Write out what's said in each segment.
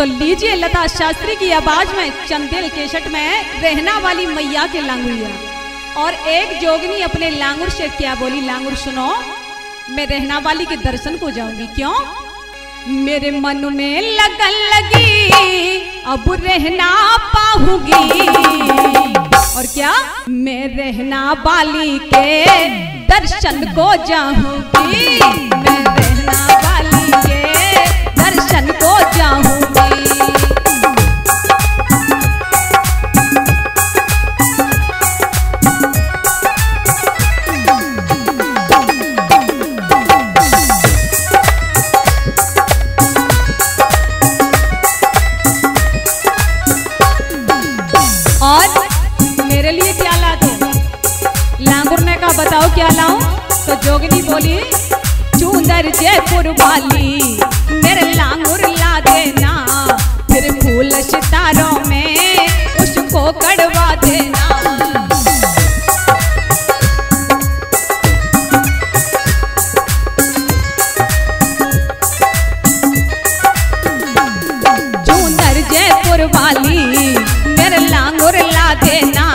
तो लीजिए लता शास्त्री की आवाज में चंदेल केशट में रहना वाली मैया के लांगुरिया और एक जोगनी अपने लांगुर से क्या बोली। लांगुर सुनो, मैं रहना वाली के दर्शन को जाऊंगी। क्यों? मेरे मन में लगन लगी अब रहना पाऊंगी। और क्या? मैं रहना वाली के दर्शन को जाऊंगी। मैं रहना वाली के दर्शन को जाऊंगी। बताओ क्या लाऊं? तो जोगनी बोली, चूंदर जयपुर वाली मेरे लांगुर ला देना, फिर फूल सितारों में उसको कड़वा देना। चूंदर जयपुर वाली मेरे लांगुर ला देना,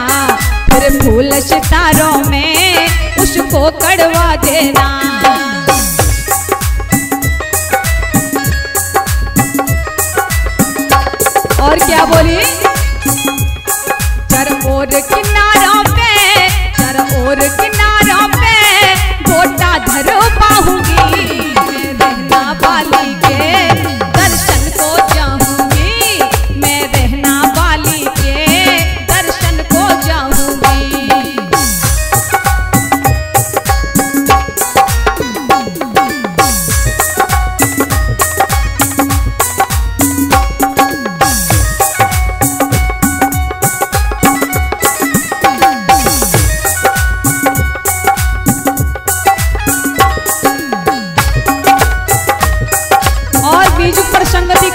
फिर फूल सितारों में उसको कड़वा देना। और क्या बोली? चर और किनारों पे गोटा धरो पाऊंगी। मैं रहना वाली के दर्शन को जाऊंगी। मैं रहना वाली के दर्शन को जाऊंगी।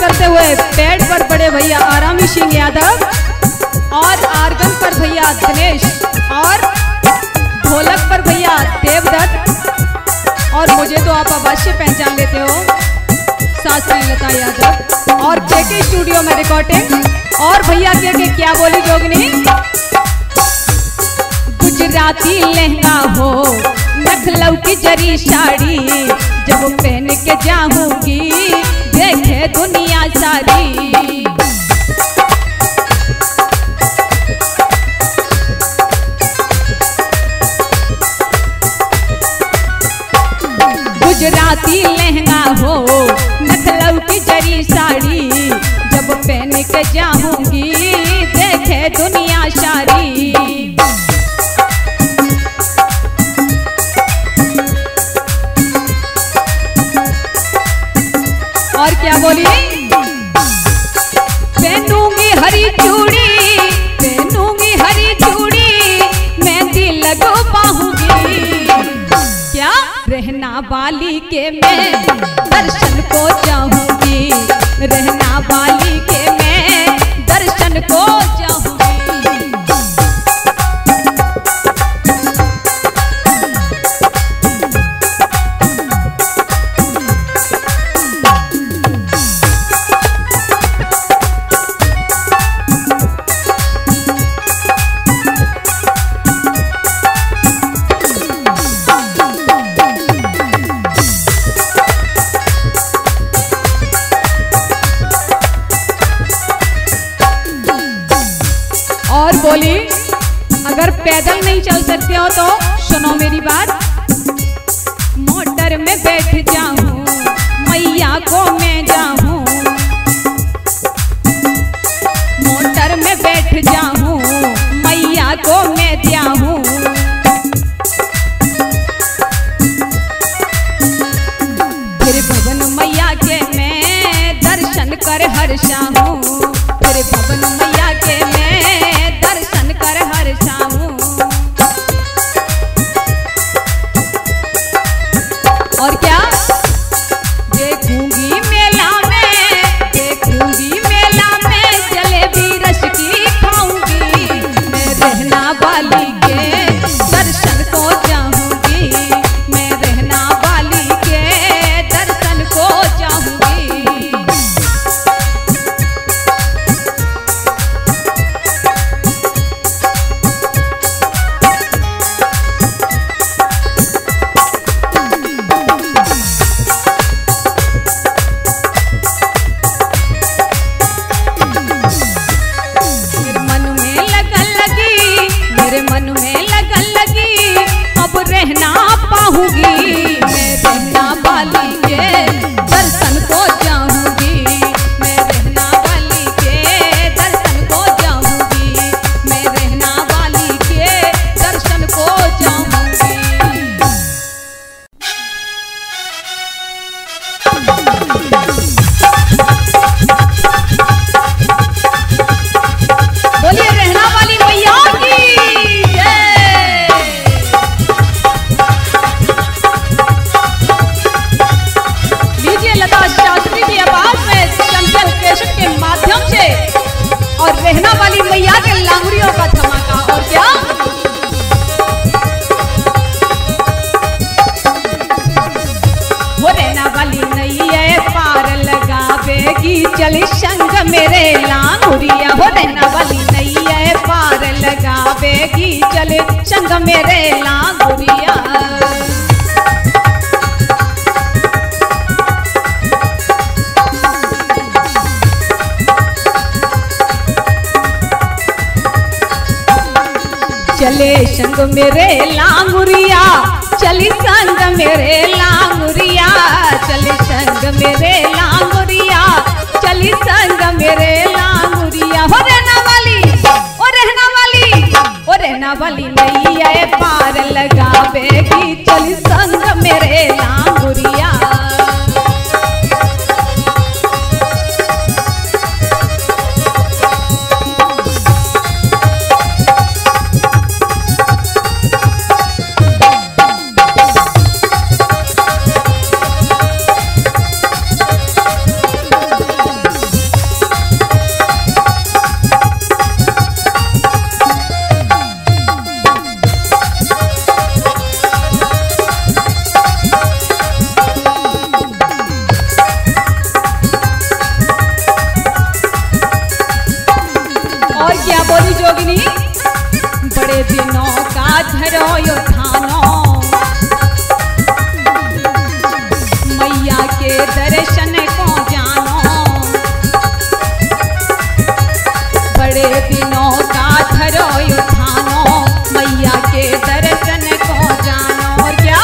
करते हुए पेड़ पर बड़े भैया आरामी सिंह यादव और आर्गन पर भैया दिनेश और ढोलक पर भैया देवदत्त और मुझे तो आप आवाज से पहचान लेते हो शास्त्री लता यादव और केके स्टूडियो में रिकॉर्डिंग। और भैया केके क्या बोली जोगनी? गुजराती लहंगा हो लखनऊ की जरी साड़ी, जब पहन के जाऊंगी देखे दुनिया सारी। गुजराती लहंगा हो लखनऊ की जरी साड़ी, जब पहन के जाऊंगी देखे दुनिया सारी। और क्या बोली? पहनूंगी हरी चूड़ी, पहनूंगी हरी चूड़ी, मेहंदी लगो पाऊंगी। क्या? रहना वाली के मैं दर्शन को जाऊंगी। रहना वाली के मैं दर्शन को जाऊंगी। और बोली, अगर पैदल नहीं चल सकते हो तो सुनो मेरी बात, मोटर में बैठ जाऊं मैया को मैं जाऊं। मोटर में बैठ जाऊं मैया को मैं जाऊं। फिर भवन मैया के मैं दर्शन कर हर्षाऊं। फिर भवन मैया के मैं कर हर शामू। और क्या? देखूंगी मेला में जलेबी रस की खाऊंगी। मैं रहना वाली के दर्शन को जाऊंगी। मैं रहना वाली के दर्शन को जाऊंगी। मेरे मन में लगन लगी अब रहना पाऊंगी, मैं रहना वाली के दर्शन को जाऊंगी, मैं रहना वाली के दर्शन को जाऊंगी, मैं रहना वाली के दर्शन को जाऊंगी। लता शास्त्री की आवाज में चंचल केशव के माध्यम से और रहना वाली मैया के लांगड़ियों का धमाका। और क्या वो रहना वाली नहीं है पार लगावेगी, चल संग मेरे लांगड़िया, वो रहना वाली नहीं है पार लगावेगी, चल संग मेरे लांगड़िया। चले संग मेरे लांगुरिया, चली संग मेरे लांगुरिया, चली संग मेरे लांगुरिया, चली संग मेरे लांगुरिया। हो रहना वाली, ओ रहना वाली, ओ रहना वाली नहीं है पार लगावेगी, चली संग मेरे लांगुरिया। बड़े दिनों का धरो यो थानो, मैया के दर्शन को जानो, बड़े दिनों का धरो यो थानो, मैया के दर्शन को जानो। और क्या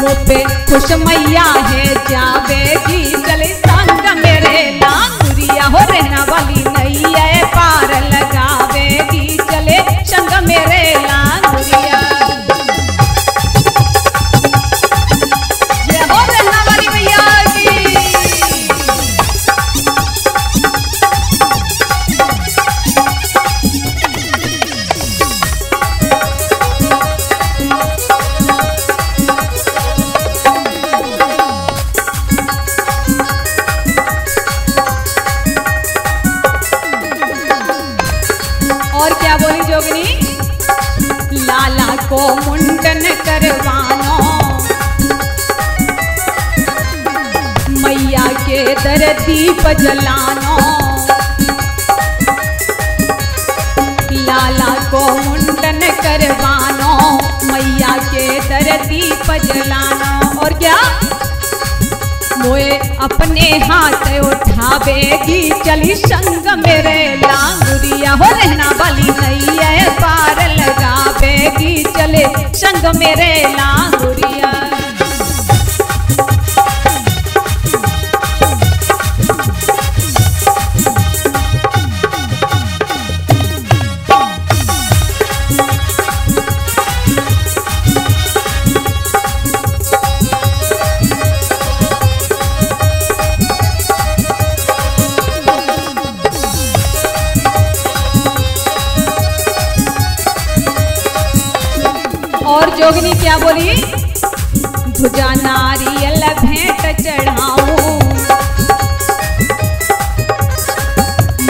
मुँह पे खुश मैया है जावेगी, चले संग मेरे लांगुरिया, हो रहना वाली नहीं है पार लगावेगी, चले संग मेरे लांगुरिया। जय हो रहना वाली मैया की। और क्या बोली जोगिनी, लाला को मुंडन करवानो, मैया के दर दीप जलानो, लाला को मुंडन करवानो, मैया के दर दीप जलानो। और क्या मोए अपने हाथ उठावेगी, चली संग मेरे लांगुरिया, हो रहना वाली नहीं है पार लगावेगी, चले संग मेरे लांगुरिया। और जोगिनी क्या बोली, भुजा नारियल भेंट चढ़ाऊ,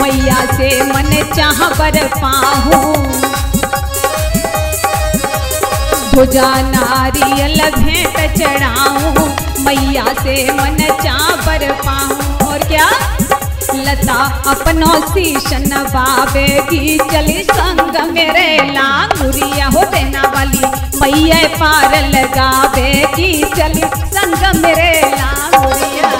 मैया से मन चाह बर पाऊ, भुजा नारियल भेंट चढ़ाऊ, मैया से मन चाह बर पाऊ। और क्या लता अपनो शीशन बावेगी, चली संग मेरे लांगुरिया, हो रहना वाली मैया पार लगावेगी, चली संग मेरे लांगुरिया।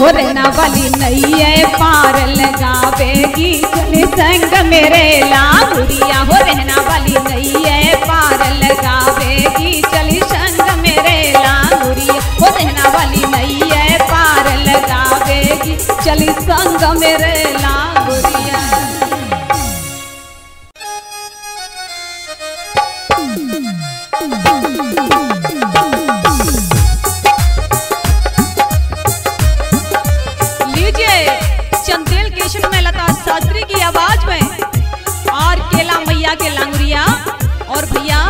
हो रहना वाली नैया पार लगावेगी चले संग मेरे लाल गुड़िया हो रहना वाली नैया पार लगावेगी चले संग मेरे लाल गुड़िया हो रहना वाली नैया पार लगावेगी चले संग मेरे लाल गुड़िया। लता शास्त्री की आवाज में और केला मैया के लांगरिया और भैया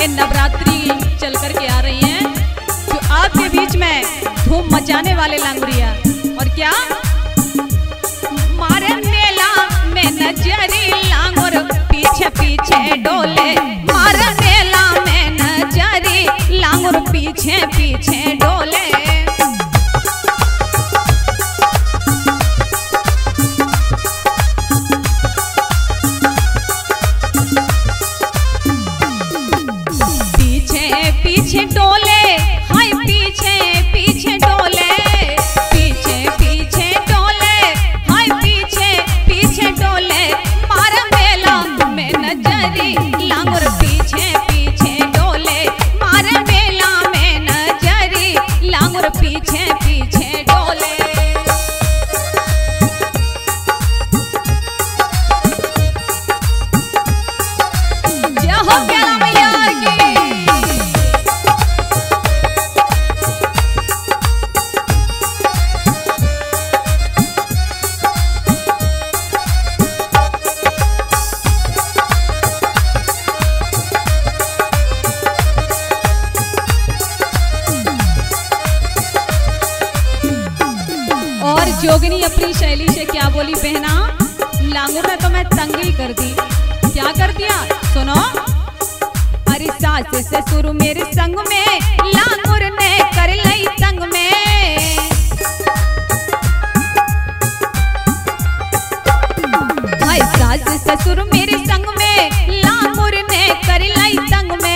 के नवरात्रि चल कर के आ रही हैं जो आपके बीच में धूम मचाने वाले लांगरिया और क्या मारे मेला में नजरी लांगोर पीछे पीछे डोले मारे मेला में नजरी लांगोर पीछे पीछे डोले। पीछे डोले हाय पीछे पीछे डोले पीछे पीछे डोले हाय पीछे पीछे डोले मारा मेला में नजरी लांगुर पीछे पीछे डोले मारा मेला में नजरी लांगुर पीछे पीछे डोले। जोगिनी अपनी शैली से क्या बोली बहना लांगुर ने तो मैं तंगी कर दी क्या कर दिया सुनो अरे सास ससुर मेरे संग में लांगुर ने कर लई तंग में हाय सास ससुर मेरे संग में लांगुर ने कर लई तंग में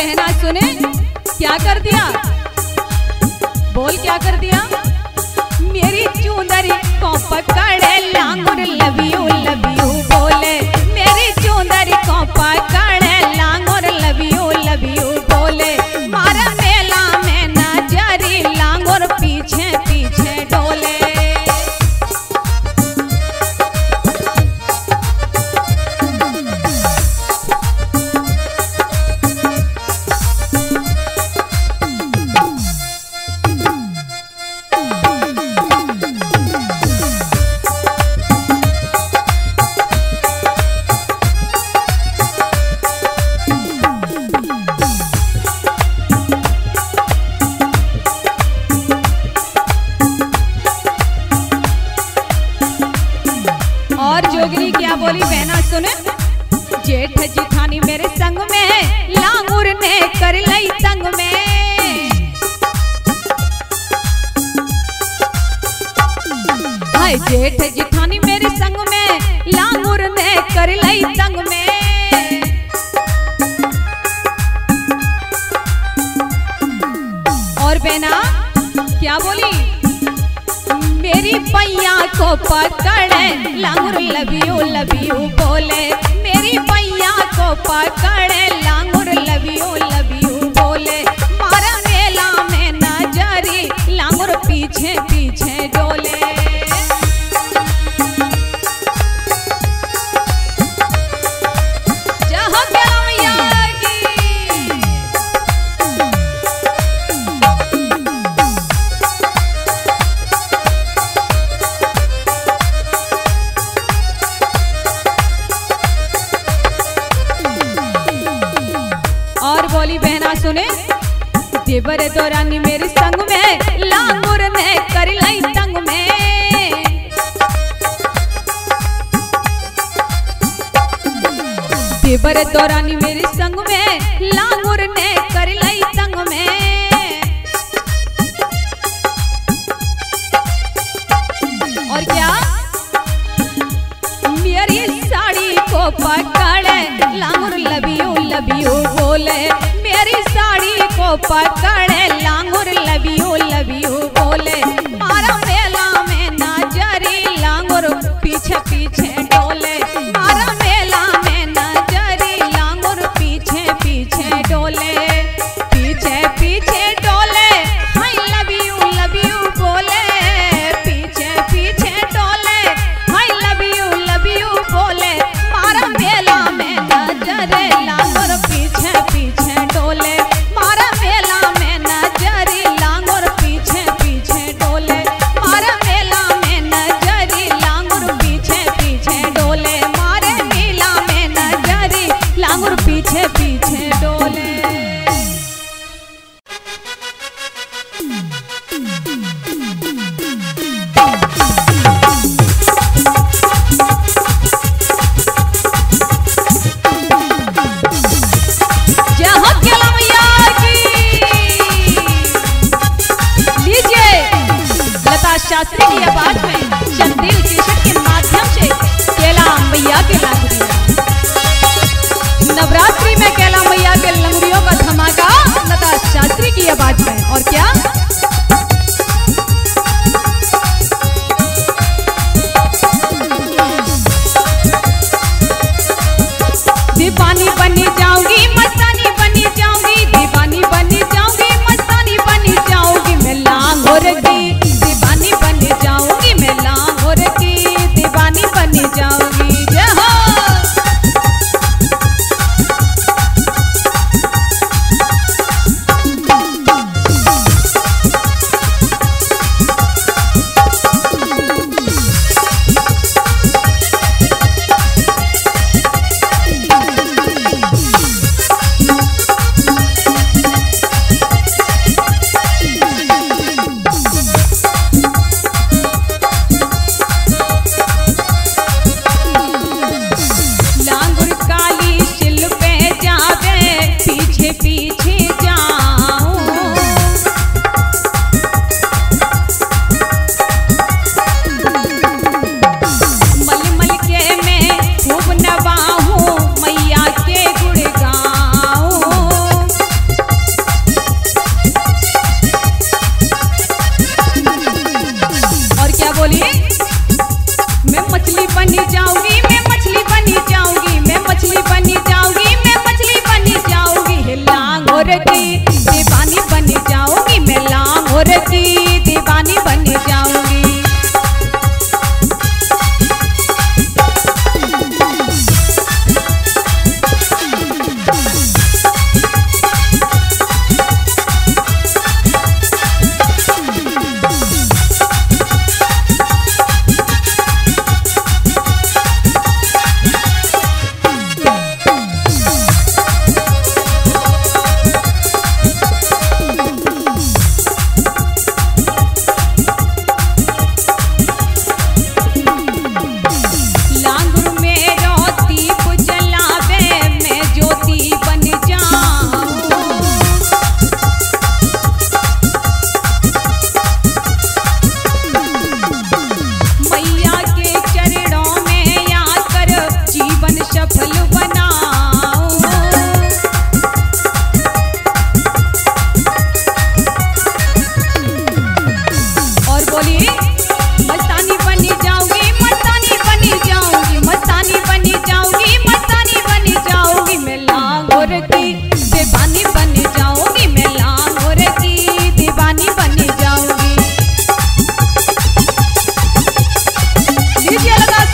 बहना सुने क्या कर दिया बोल क्या कर दिया मेरी चूंदरी को पकड़े लांगुर लव यू बोले मेरी चूंदरी को पकड़े लांगुर लव यू बोले मारा मेला में नजरी लांगुर पीछे पीछे डोले। जोगिनी क्या बोली बहना सुने जेठ जिठानी मेरे संग में लांगुर ने कर लई तंग में हाय जेठ जिठानी मेरे संग में लांगुर ने कर लई तंग में और बहना क्या बोली मेरी पैया को पकड़े लांगुर लव यू बोले मेरी पैया को पकड़े लांगुर लव यू बोले मारा मेला में नजरी लांगुर पीछे पीछे डोले। सुने देवर दौरानी मेरे संग में लांगुर ने कर लई तंग में देवर दौरानी मेरे संग में लांगुर ने कर लई तंग में और क्या मेरी साड़ी को पकड़े लांगुर लव यू लबियो बोले मेरी साड़ी को पकड़े लांगुर लबियो लबियो बोले मारा मेला में नजरी लांगुर पीछे पीछे डोले मारा मेला में नजरी लांगुर पीछे पीछे डोले पीछे पीछे डोले हाय लबियो लबियो बोले पीछे पीछे डोले हाय लबियो लबियो बोले मारा मेला में नजरी शास्त्री की आवाज में चंदेल कृष्ण के माध्यम से कैला मैया के लंगड़िया नवरात्रि में कैला मैया के लंगड़ियों का धमाका लता शास्त्री की आवाज में। और क्या दीवानी बनी जाऊंगी मस्तानी बनी जाऊंगी दीवानी बनी जाऊंगी मस्तानी बनी जाऊंगी मैं लांगोर की दीवानी बन जाऊंगी मैं लांगोर की दीवानी बन जाऊंगी।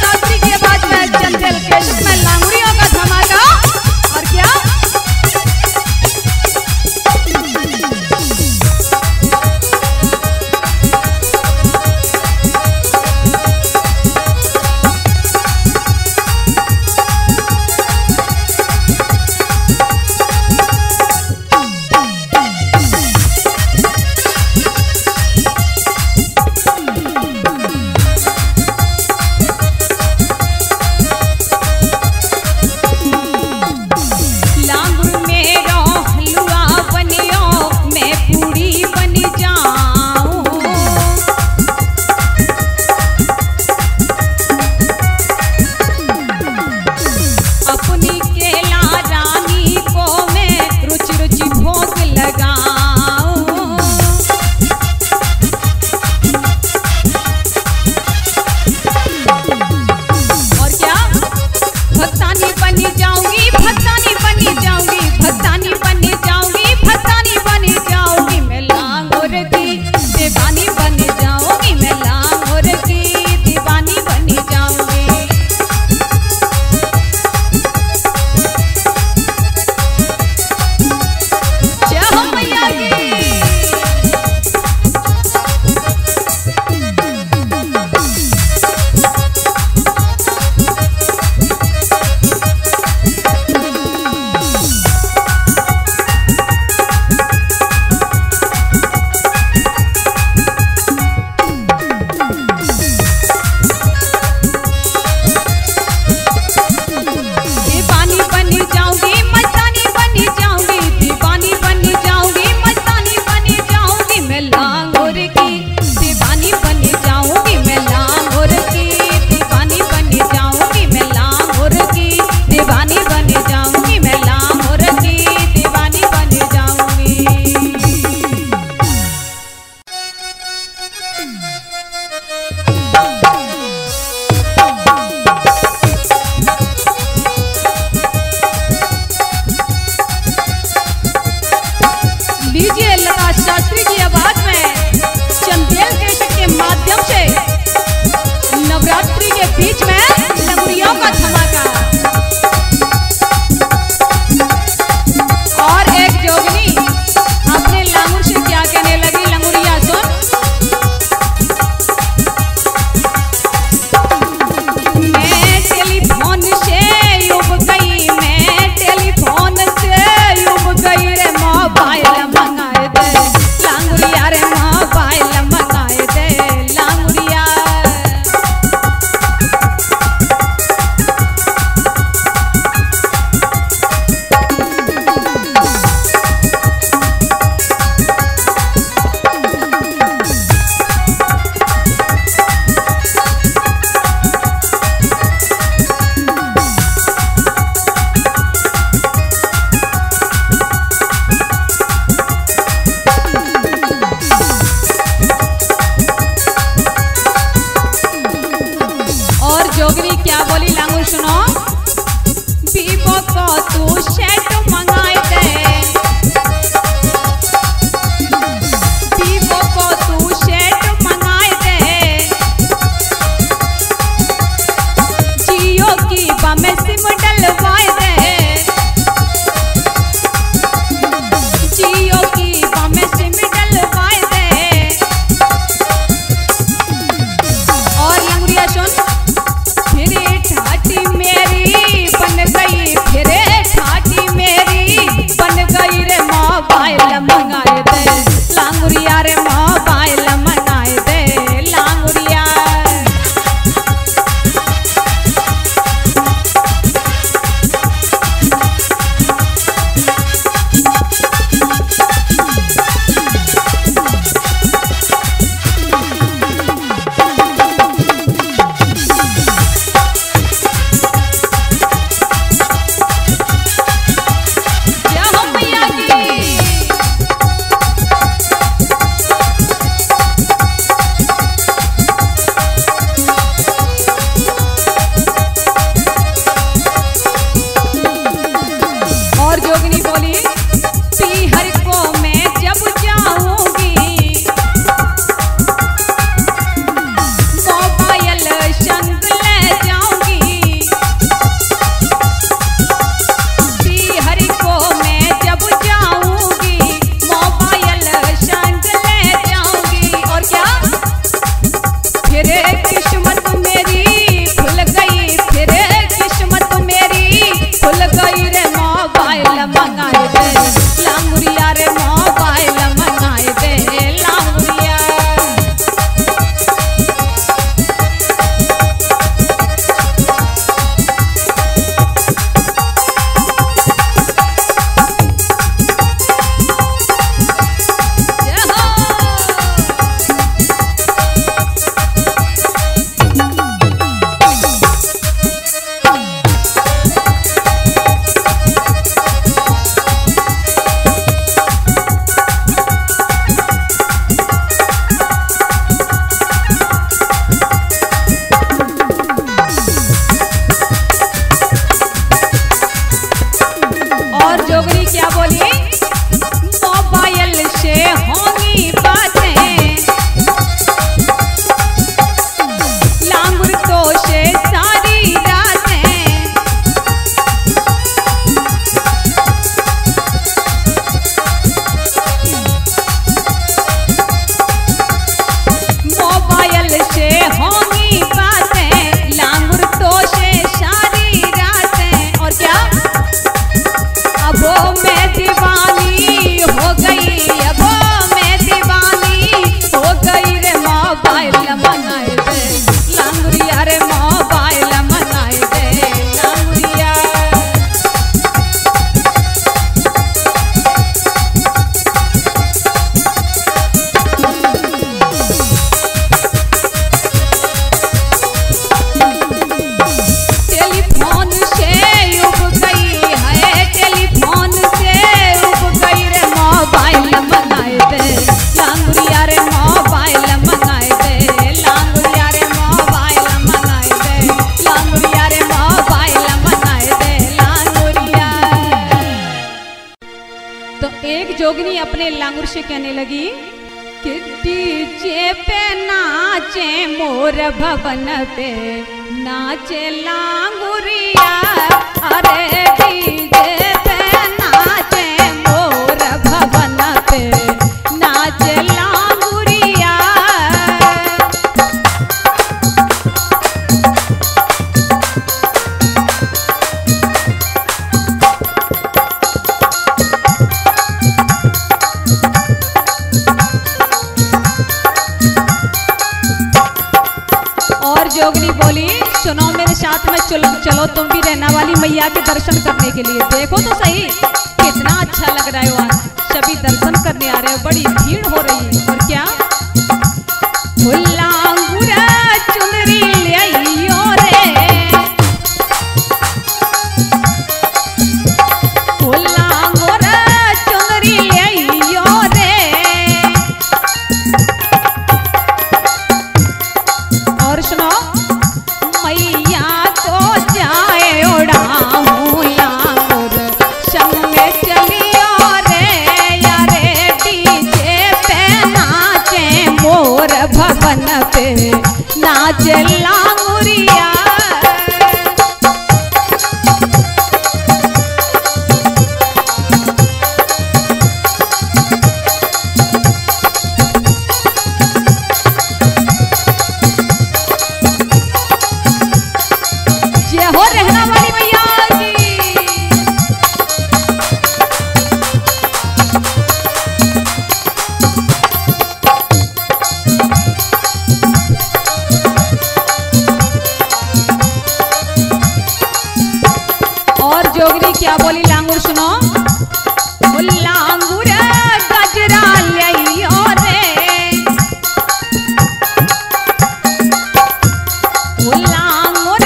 शास्त्री की आवाज में चंदेल कृष्ण में लांगड़ियों का धमाका। में सिम डलवाए दे, जियो की में सिम डलवाए दे। और यंगरिया सुन, फिर ठाठी मेरी बन गई, फिर ठाठी मेरी बन गई रे मोबाइल मंगाए दे, लांगुरिया रे मोबाइल मंगाए दे लांगुरिया। जोगनी अपने लांगुर से कहने लगी कि डीजे पे नाचे मोर भवन पे नाचे लांगुरिया, अरे डीजे पे नाचे मोर भवन पे नाचे लांगुरिया। जोगनी बोली सुनो मेरे साथ में चलो तुम भी रहना वाली मैया के दर्शन करने के लिए। देखो तो सही कितना अच्छा लग रहा है, वहां सभी दर्शन करने आ रहे हो, बड़ी भीड़ हो रही है। और क्या लांगुरा चुनरी ले आइयो रे, चलियो रे यारे डीजे पे ना क्या बोली लांगूर सुनो लांगूर गजरा लियो रे लांगूर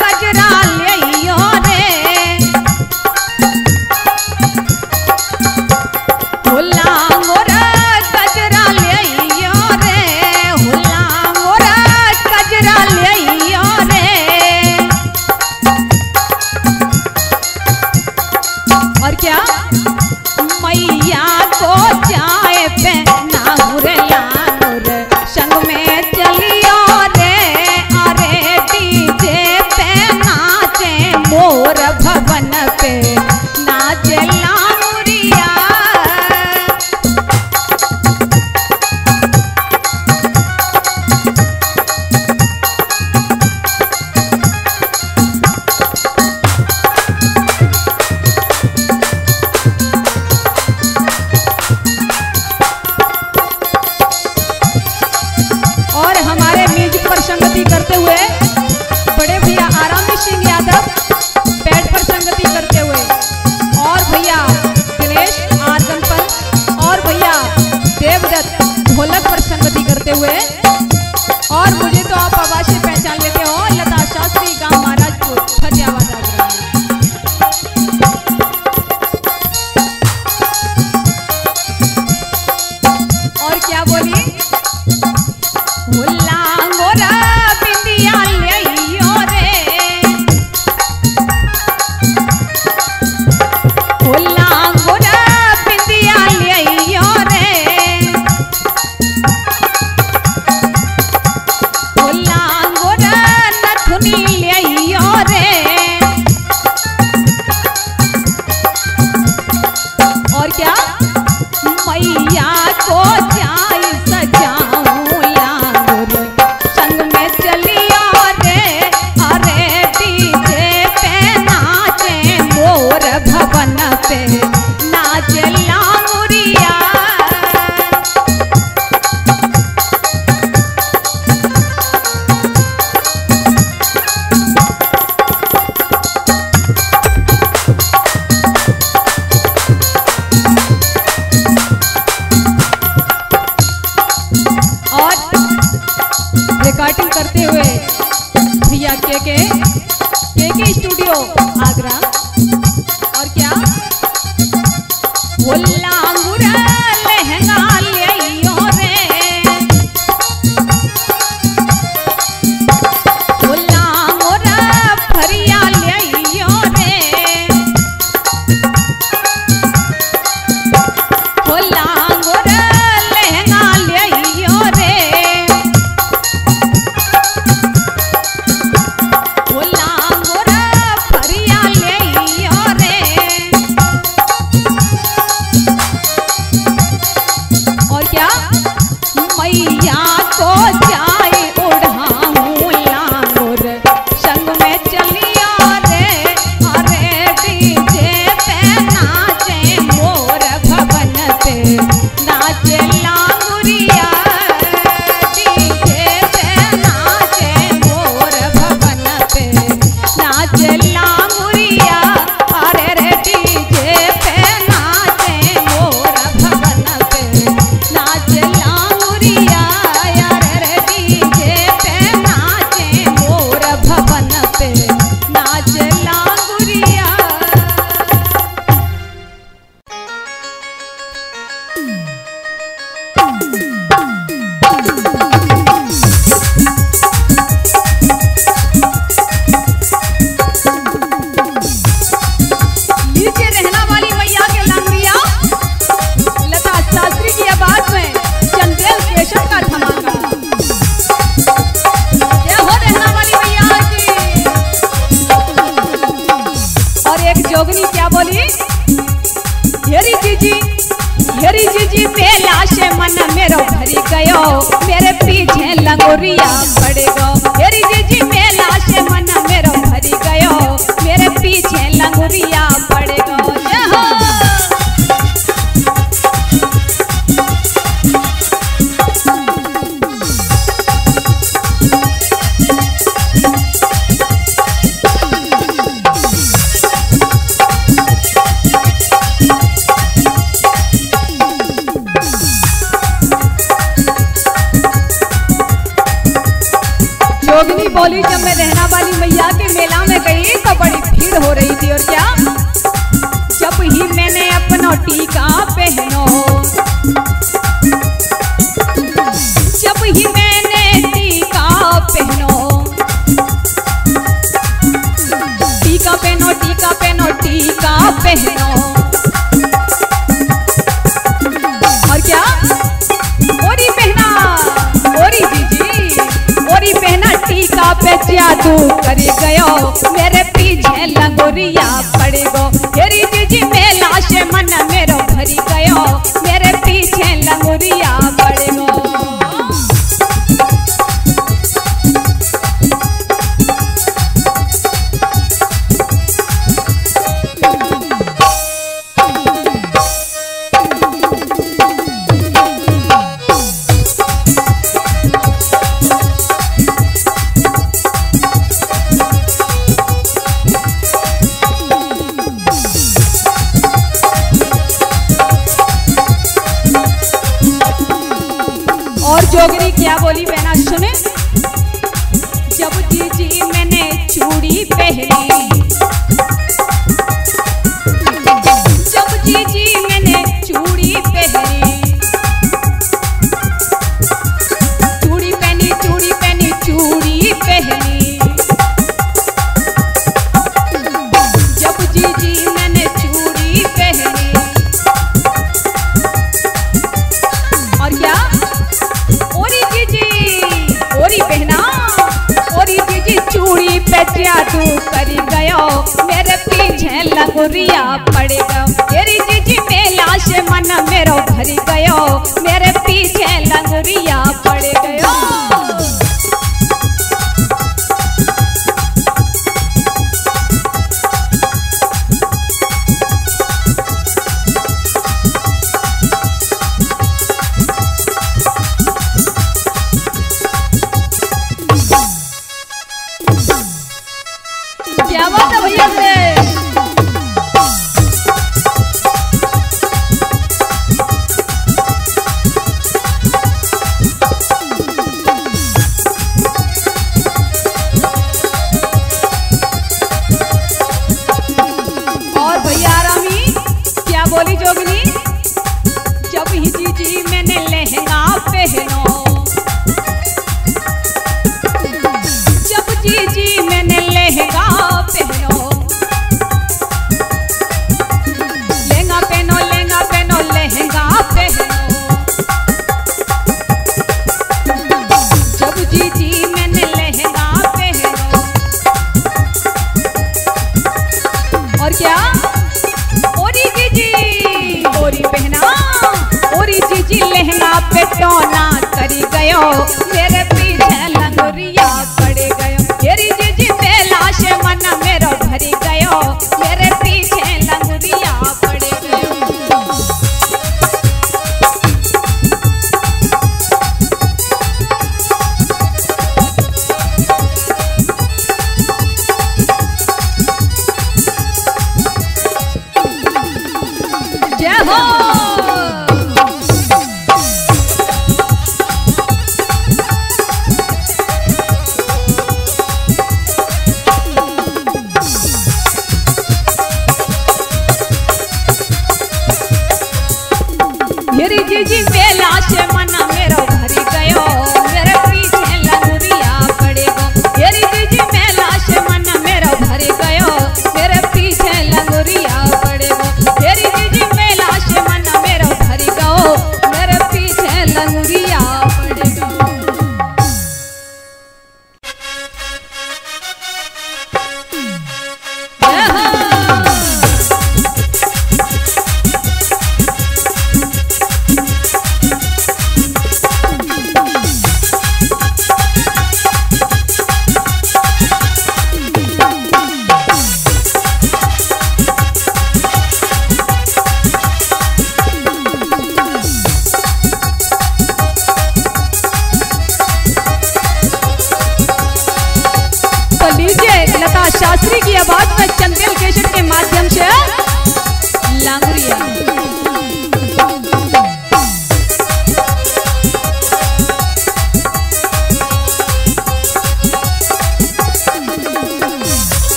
गजरा लियो रे लांगूर गजरा लियो रे लांगूर गजरा लियो रे। और क्या मैया को जाए पे नागुर लांगुर संग में चलियो रे अरे डीजे पे नाचे मोर भवन पे नाचे लांगुरिया करते हुए बड़े भैया आराम सिंह यादव पैड पर संगति करते हुए और भैया दिनेश आर्जन पर और भैया देवदत्त ढोलक पर संगति करते हुए। और मुझे तो आप आवाज से पहचान लेते हो लता शास्त्री गांव महाराजपुर फतेहाबाद। और क्या बोली मैया को जाय सजाऊं लांगुर संग में चलियो रे अरे डीजे पे नाचे मोर भवन पे नाचे लांगुरिया। रिकॉर्डिंग करते हुए भैया के स्टूडियो आगरा। और क्या वो लांगुर लहंगा लियो रे वो लांगुर फरिया लियो रे वो लांगुर लहंगा लियो रे मैया को जाए ओढ़ाऊं लांगुर संग में चलियो रे अरे डीजे पे नाचे मोर भवन पे नाचे लांगुरिया डीजे पे नाचे मोर भवन पे नाचे लांगुरिया अरे रे डीजे पे नाचे मोर भवन पे नाचे जी मेला से मन मेरो भरी गयो मेरे पीछे लंगोरिया पड़ गो हेरी जी मेला से मन मेरो भरी गयो मेरे पीछे लंगोरिया पड़ गो। बोली जब मैं रहना वाली मैया के मेला में गई तो बड़ी भीड़ हो रही थी। और क्या, जब ही मैंने अपना टीका पहनो, जब ही मैंने टीका पहनो, टीका पहनो, टीका पहनो, टीका पहनो। जादू कर गयो मेरे पीछे लगोरिया पड़ गो, हेरी जीजी मेला से मन मेरो भरी गयो मेरे पीछे लगोरिया पड़ गो। और जोगरी क्या बोली बहना सुने, जब जीजी मैंने चूड़ी पहनी, जब जीजी मैंने चूड़ी पहनी, चूड़ी पहनी, चूड़ी पहनी, चूड़ी पहनी, जब जीजी मैंने चूड़ी पहनी। और क्या बहना, और जीजी चूड़ी पे जादू कर गयो मेरे पीछे लगोरिया पड़ गयो, तेरी जीजी मेला से मन मेरो भर गयो मेरे पीछे लगोरिया पड़ गयो। क्या बात है भैया से, और भैया आरामी क्या बोली जोगनी, जब ही जीजी मैंने लहंगा पहनो, जब जीजी मैंने लहंगा पहनो, लहंगा पहनो, लहंगा पहनो, लहंगा पहनो, जब जीजी मैंने लहंगा पहनो। और क्या, ओरी जीजी ओरी पहना, ओरी जीजी लहंगा पे टोना कर गयो मेरे पीछे लगोरिया पड़ गयो, तेरी जीजी मेला से मन मेरो भरी गयो मेरे पीछे लगोरिया पड़ गयो। जय हो।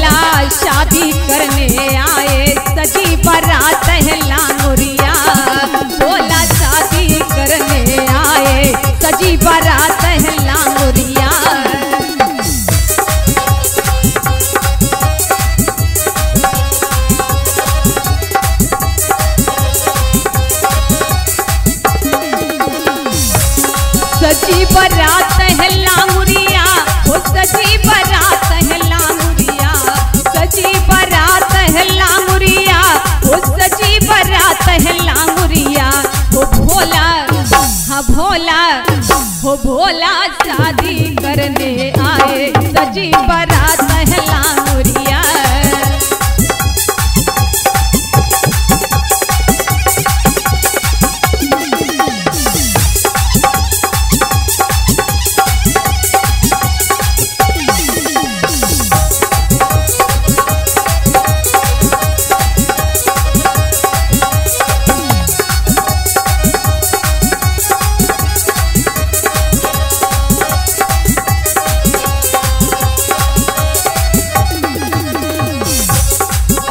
लला शादी करने आए सजी बारात है लांगुरिया। बोला शादी करने आए सजी बारात है लांगुरिया। सजी बारात है लांगुरिया, वो सजी बारात है लांगुरिया। सजी बारात है लांगुरिया, वो सजी बारात है लांगुरिया। हो भोला, हाँ भोला, हो भोला शादी करने आए सजी बारात है लांगुरिया।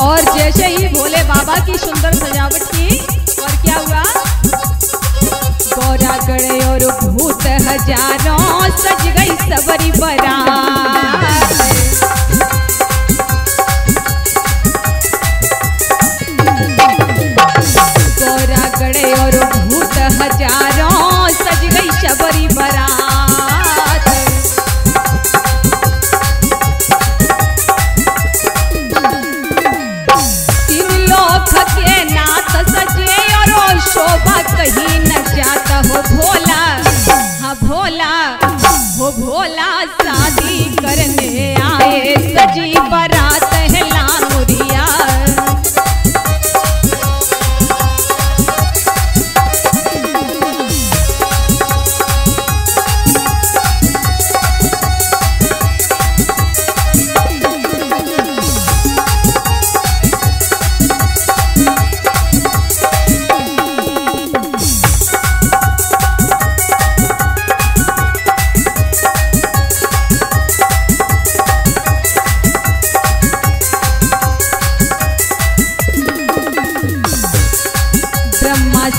और जैसे ही भोले बाबा की सुंदर सजावट की और क्या हुआ, गौरा गणे और भूत हजारों सज गई सबरी बरात। गौरा गणे और भूत हजारों सज गई सबरी बरात। शोभा कहीं न जाता हो भोला, हाँ भोला, हो भोला शादी करने आए सजी बारात है लांगुरिया।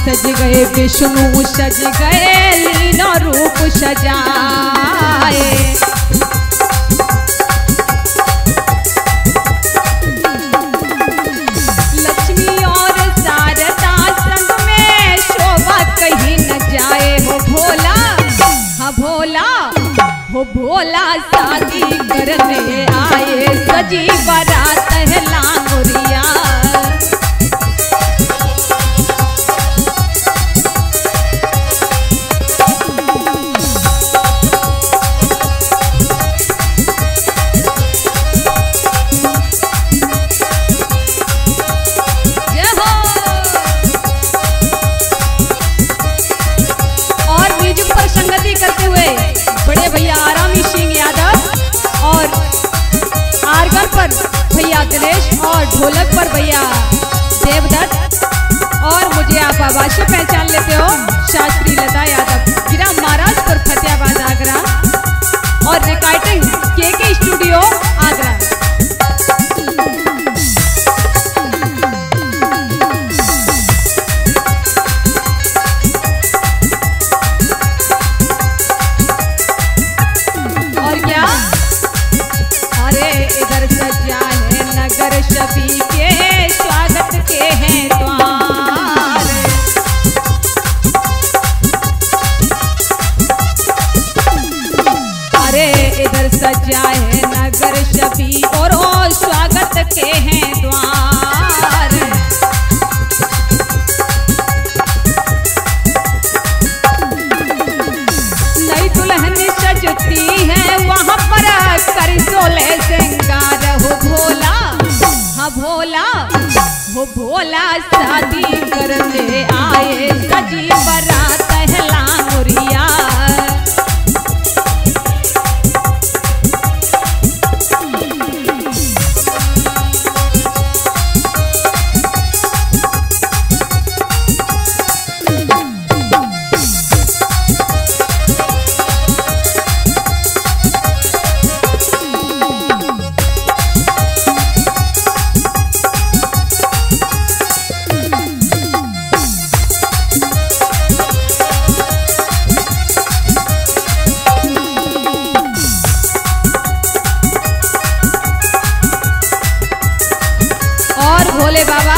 सज गए विष्णु सज गए लीला रूप सजाए। लक्ष्मी और शारदा संग में शोभा कहीं न जाए हो भोला, हाँ भोला, हो भोला शादी करने आए सजी बारात है लांगुरिया। भैया गणेश और ढोलक पर भैया देवदत्त और मुझे आप आवाज से पहचान लेते हो शास्त्री लता यादव, गिरा महाराजपुर फतेहाबाद आगरा और रिकॉर्डिंग के स्टूडियो आगरा। सभी के स्वागत के हैं द्वार, अरे इधर सजा है नगर सभी और स्वागत के हैं द्वार। नई दुल्हन सजती है वहाँ पर कर सोले श्रृंगार हो भोला, भोला, वो भोला शादी करने आए सजी बारात है लांगुरिया। ले बाबा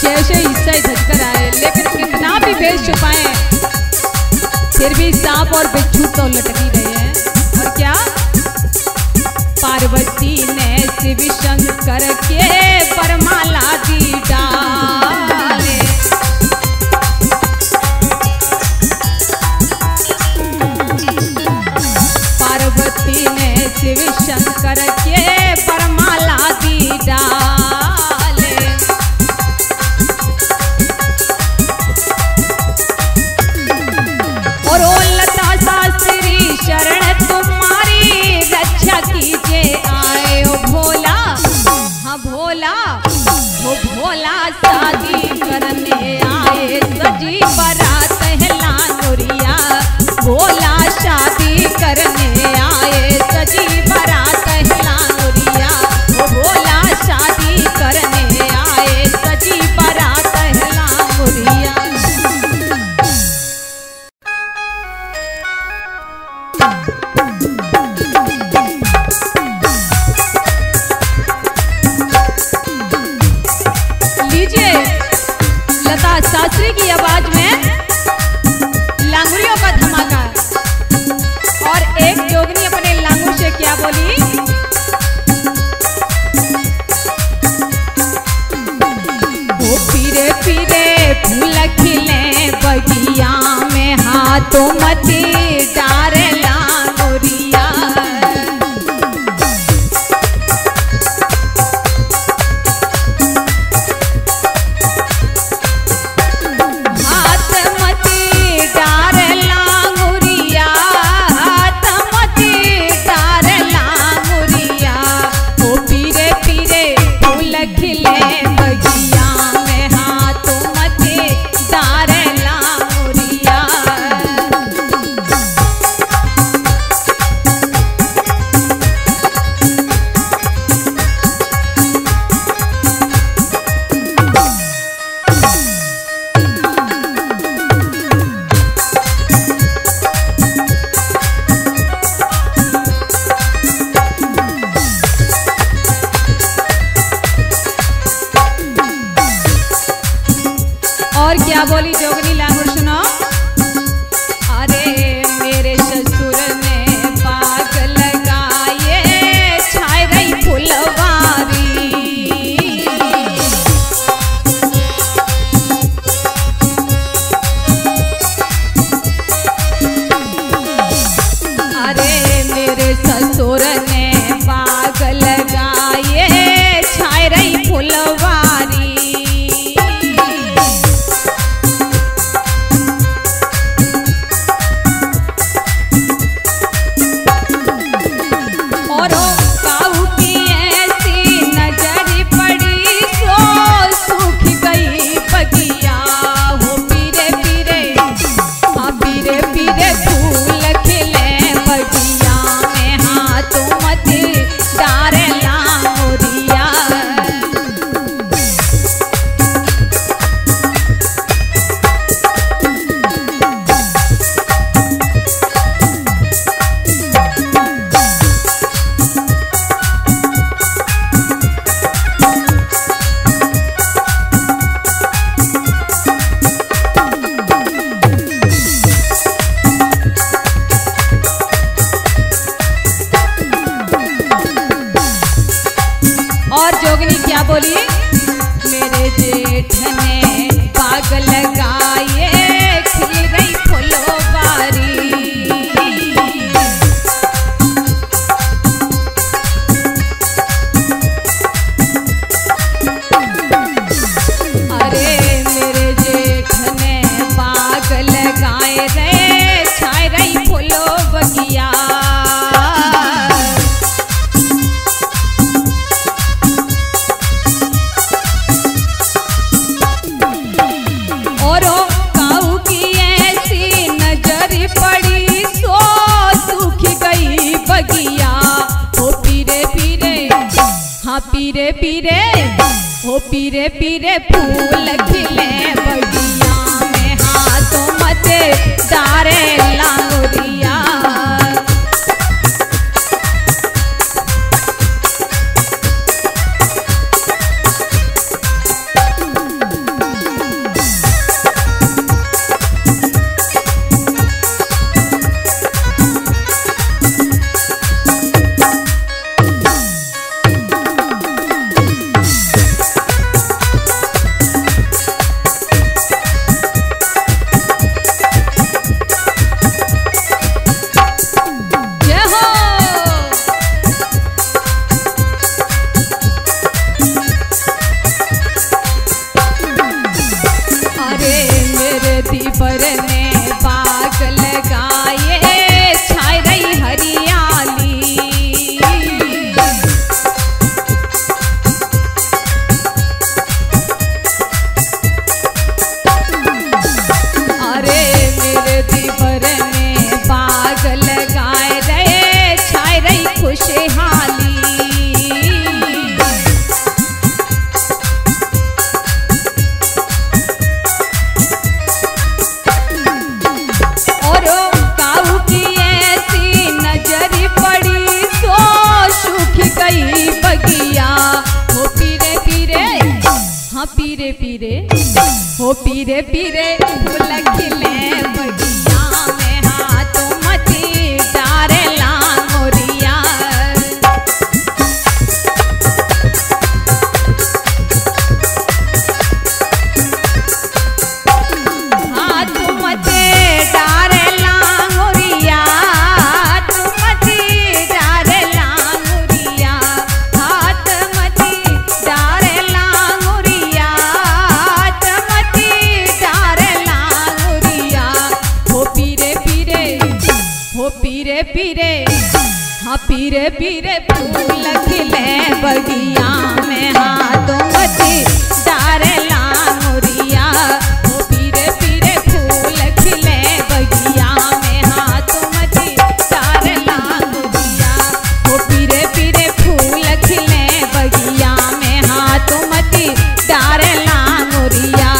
जैसे हिस्सा ही धज कर आए, लेकिन कितना भी भेष छुपाए फिर भी सांप और बिच्छू तो लटक ही रहे हैं। और क्या पार्वती ने शिव शंकर के परमाला दी डाले, पार्वती ने शिव शंकर के परमाला दी डाले। और ओ लता शास्त्री शरण तुम्हारी रक्षा कीजिए आए ओ भोला, हाँ भोला, ओ भोला शादी करने आए सजी बारात है लानुरिया, भोला शादी करने आए सजी बारात है लानुरिया, ओ भोला शादी करने आए सजी बारात है लानुरिया। लीजिए लता शास्त्री की आवाज में लांगुरियों का धमाका। और एक जोगनी अपने लांगू से क्या बोली, वो पीरे पीरे फूल खिले बगिया में हाथों मती डारे लांगुरिया, क्या बोली जोगनी लांगुर सुनो। अरे मेरे ससुर ने पाग लगाए छाय रही फुलवारी, अरे मेरे ससुर ने पाग लगाए छाय रही फुलवारी, बोली मेरे जेठ ने पाग लगाए खिल रही फुलवारी, अरे मेरे जेठ ने पाग लगाए रे छाय रही फुलवगिया। पीरे पीरे ओ पीरे पीरे फूल खिले बगिया में हाथों मते डारे लांगुरिया, ओ पीरे पीरे लखिले बगिया में हाथ मथी डारे लांगोरिया। हाथ मथे डारे लांगोरिया, हाथ मथी डारे लांगोरिया, हाथ मथी डारे लांगोरिया, हाथ मथी डारे लांगोरिया। हो पीरे पीरे, हो पीरे पीरे, हाँ पीरे पीरे फूल खिले बगिया में हाथों मथी डारे लांगोरिया। हो पीरे पीरे फूल खिले बगिया में हाथों मथी डारे लांगोरिया। हो पीरे पीरे फूल खिले बगिया में हाथों मथी डारे लांगोरिया।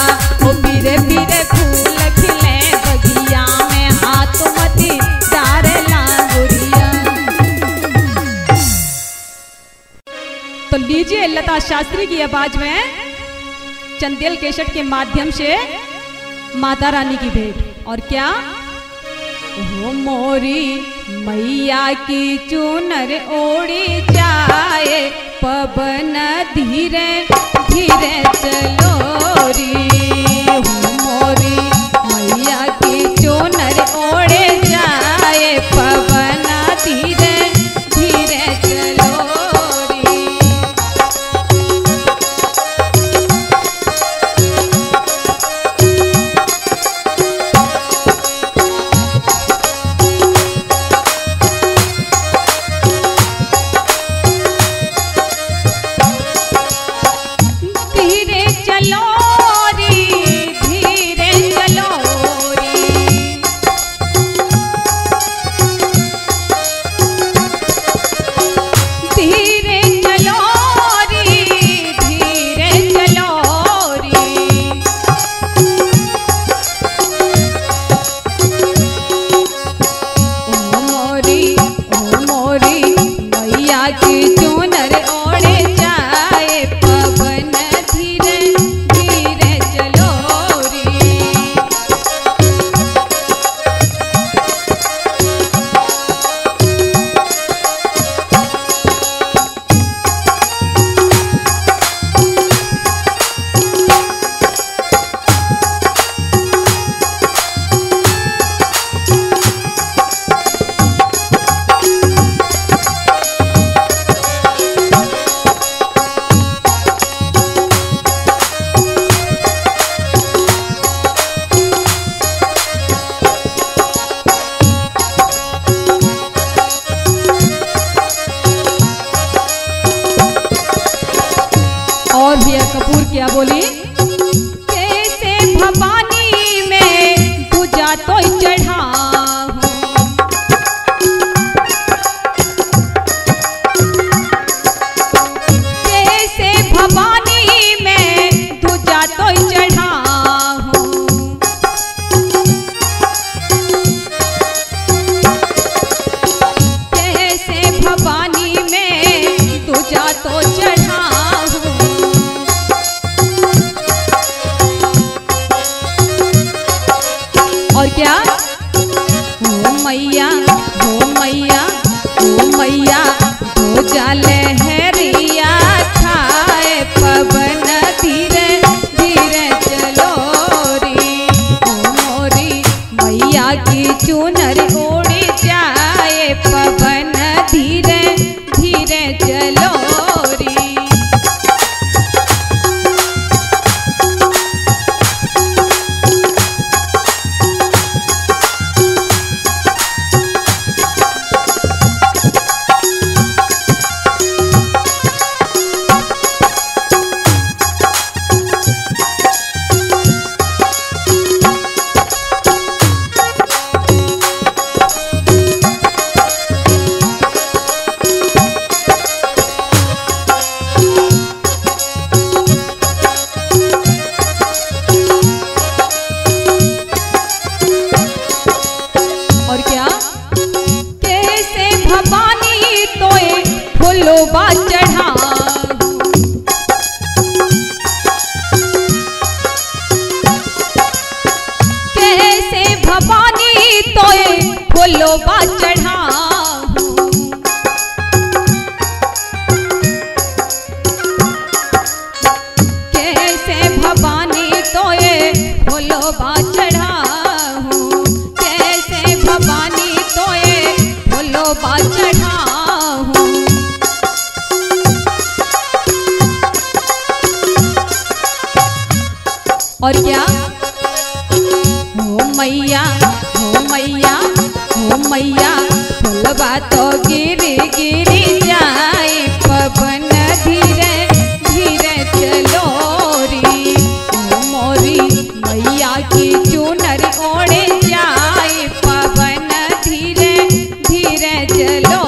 हो पीरे पीरे फूल खिले बगिया में हाथों मथी डारे लांगोरिया। तो लीजिए लता शास्त्री की आवाज में चंदेल केशट के माध्यम से माता रानी की भेंट। और क्या हो मोरी मैया की चुनर ओढ़ी जाए, पवन धीरे धीरे चलोरी। हो मोरी मैया की चुनर ओढ़े जाए, पवन धीरे धीरे चलोरी। धीरे चलो री, धीरे चलो री। धीरे चलो री, धीरे चलो री। ओ मोरी मैया की चुनर ओढ़े जाए, पवन धीरे धीरे चलोरी। और भैया कपूर क्या बोली, कैसे भवानी में पूजा तो चढ़ा, कैसे भवानी में पूजा तो चढ़ा। कैसे भवानी में पूजा तो चढ़ा। और क्या हो मैया भोलबा तो गिरी गिरी जाए पवन धीरे धीरे चलोरी मोरी मैया की चुनर ओढ़े जाए पवन धीरे धीरे चलोरी।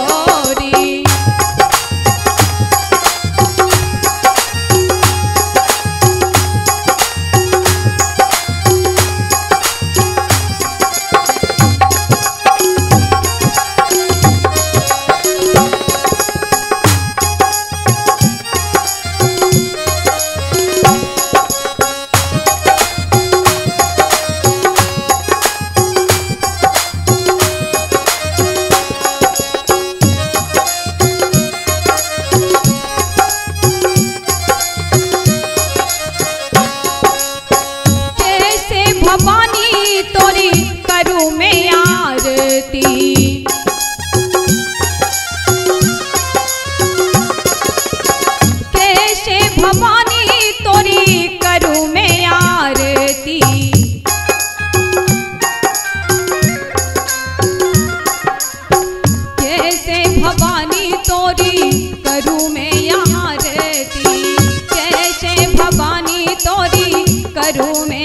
भवानी तोरी करूं मैं आरती कैसे भवानी तोरी करूं मैं आरती कैसे भवानी तोरी करूं मैं आरती कैसे भवानी तोरी करूं मैं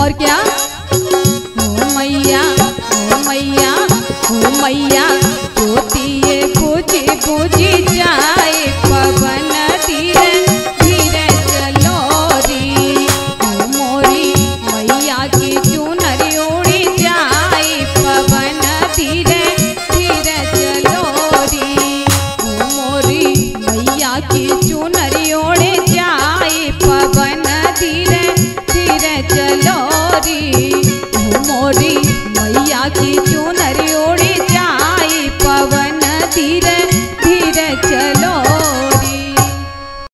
और क्या हो मैया ज्योतिए बुझी बुझी जाए पवन धीरे धीरे चलोरी मोरी मैया की चुनर उड़ी जाए पवन धीरे धीरे चलोरी मोरी मैया की चुनर उड़ी जाए पवन धीरे धीरे चलो।